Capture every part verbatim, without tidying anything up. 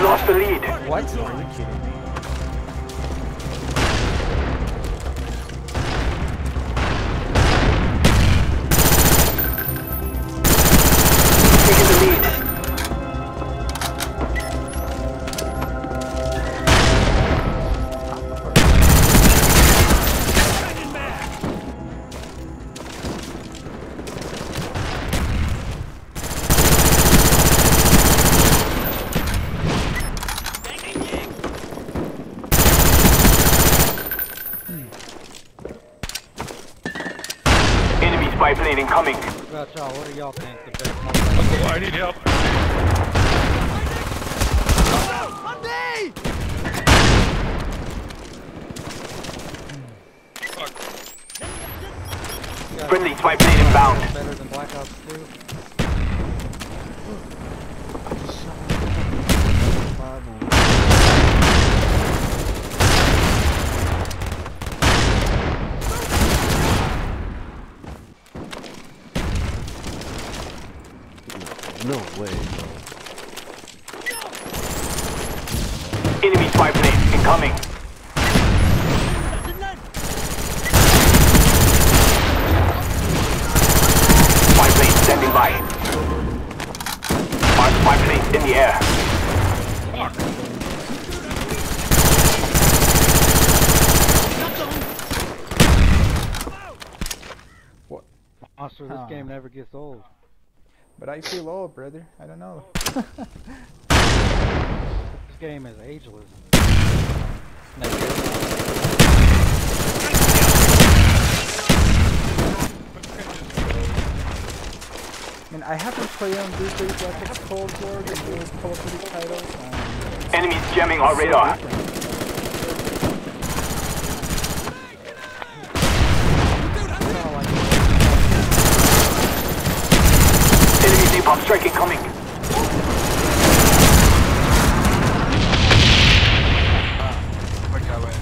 We've lost the lead. What? Are you kidding me? Biplane incoming. That's all. What do y'all think? Oh, I need help. Monday! Friendly biplane inbound. Better than Black Ops two. No way, bro. Enemy biplane incoming. Biplane standing by. Mark biplane in the air. Mark. What? Monster, this oh. game never gets old. But I feel old, brother. I don't know. This game is ageless. I mean, I haven't played on these days like it's Cold War and those Call of Duty titles. Um, Enemies jamming our radar. So I'm striking coming. Ah, okay, wait.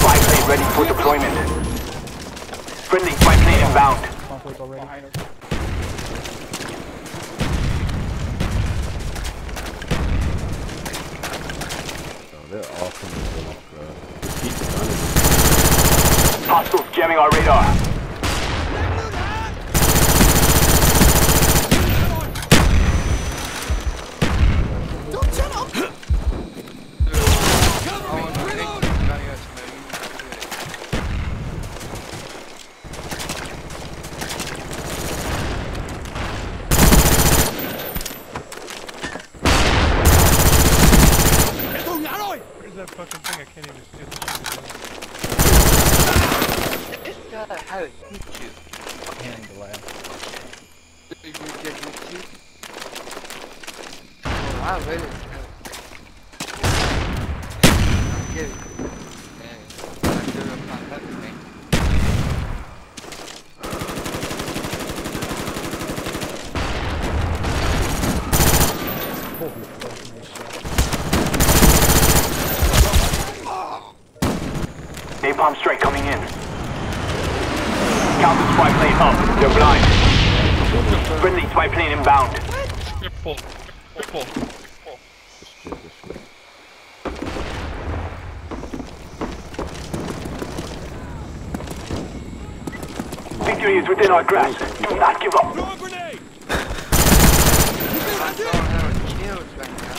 Biplane ready for deployment. Friendly biplane inbound. Already. They're awesome. Hostiles jamming our radar. Don't jump up! How did you can't delay. Did you get you? Oh, I really I'm getting it. I'm not going to napalm strike coming in. Counter spy plane up, they're blind. Friendly spy plane inbound. Triple, triple, triple. Victory is within our grasp. Do not give up. Throw a grenade! I don't have any kills right now.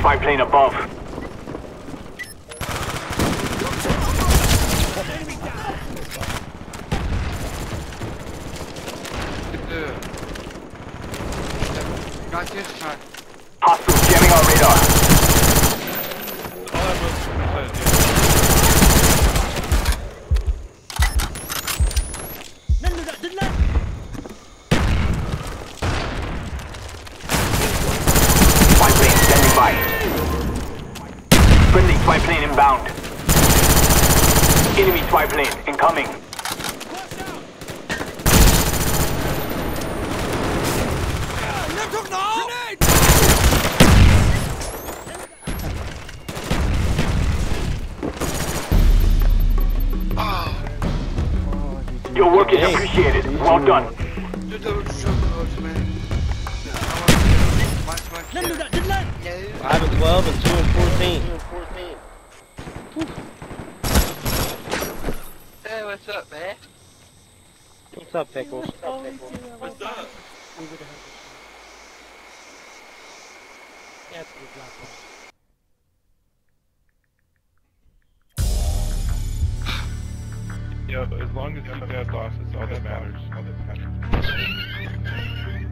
Biplane above. Hostiles jamming our radar. spy plane incoming. Your work is appreciated. Well done. I have a twelve and two and fourteen. Hey, what's up, man? What's up, Pickles? What's up? Pickles? What's up? That's a good job. Yeah, as long as you guys lost, it's all that matters. All that matters.